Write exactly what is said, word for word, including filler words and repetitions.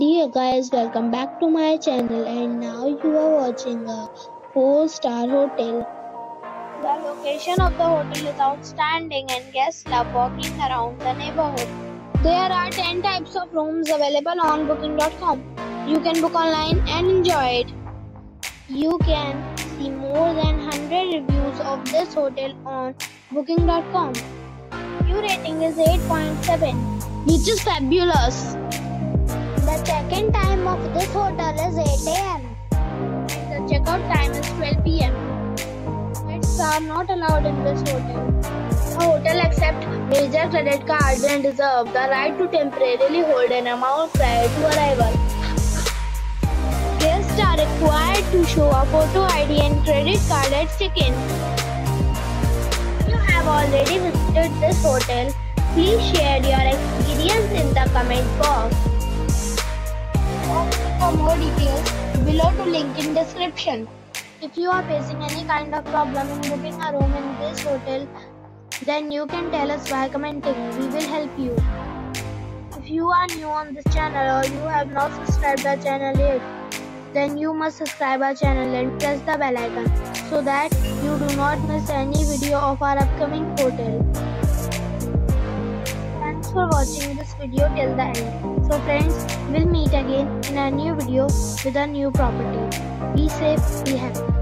Dear guys, welcome back to my channel, and now you are watching a four star hotel. The location of the hotel is outstanding and guests love walking around the neighborhood. There are ten types of rooms available on booking dot com. You can book online and enjoy it. You can see more than one hundred reviews of this hotel on booking dot com. Your rating is eight point seven, which is fabulous. The check-in time of this hotel is eight A M The checkout time is twelve P M Pets are not allowed in this hotel. The hotel accepts major credit cards and reserves the right to temporarily hold an amount prior to arrival. Guests are required to show a photo I D and credit card at check-in. If you have already visited this hotel, please share your experience in the comment box. For more details, below to link in description. If you are facing any kind of problem in booking a room in this hotel, then you can tell us by commenting. We will help you. If you are new on this channel or you have not subscribed our channel yet, then you must subscribe our channel and press the bell icon so that you do not miss any video of our upcoming hotel. Thanks for watching this video till the end. So friends, we'll meet again in a new video with a new property. Be safe, be happy.